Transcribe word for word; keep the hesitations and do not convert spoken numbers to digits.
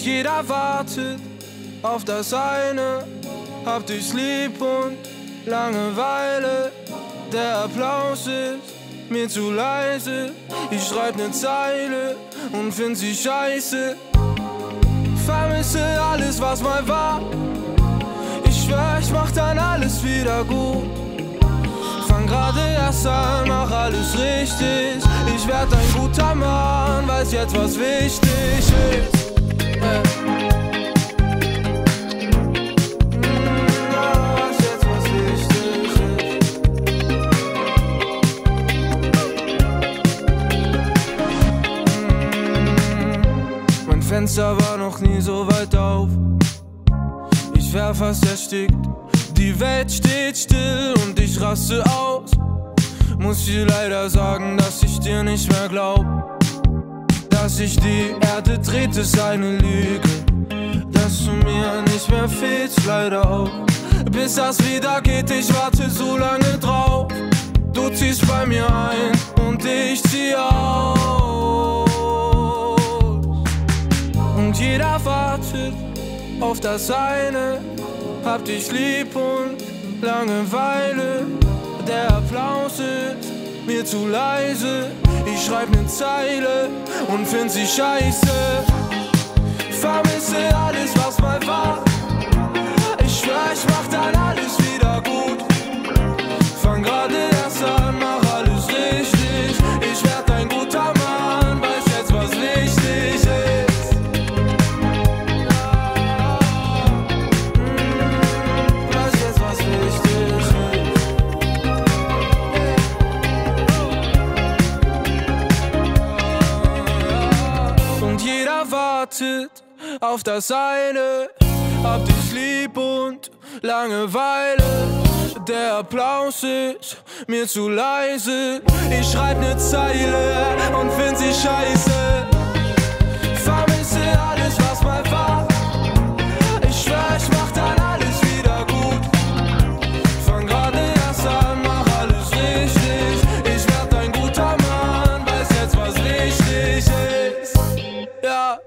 Und jeder wartet auf das eine. Habt durchs Lieb und Langeweile. Der Applaus ist mir zu leise. Ich schreib ne Zeile und find sie scheiße. Vermisse alles, was mal war. Ich schwör, ich mach dann alles wieder gut. Fang gerade erst an, mach alles richtig. Ich werd ein guter Mann, weiß jetzt, was wichtig ist. Äh. Fenster war noch nie so weit auf. Ich wär fast erstickt. Die Welt steht still und ich raste aus. Muss dir leider sagen, dass ich dir nicht mehr glaub. Dass ich die Erde dreht, ist eine Lüge. Dass du mir nicht mehr fehlst, leider auch. Bis das wieder geht, ich warte so lange drauf. Du ziehst bei mir ein und ich zieh aus. Und jeder wartet auf das eine. Hab dich lieb und Langeweile. Der Applaus ist mir zu leise. Ich schreib ne Zeile und find sie scheiße. Vermisse alles, was mal war. Ich schwör, ich mach dann alles wieder gut. Fang gerade erst an, mach alles richtig. Ich werd ein guter Mann, weiß jetzt, was wichtig ist. Auf das eine, hab dich lieb und Langeweile. Der Applaus ist mir zu leise. Ich schreib ne Zeile und find sie scheiße. Vermisse alles, was mal war. Ich schwör, ich mach dann alles wieder gut. Fang gerade erst an, mach alles richtig. Ich werd ein guter Mann, weiß jetzt, was wichtig ist. Ja.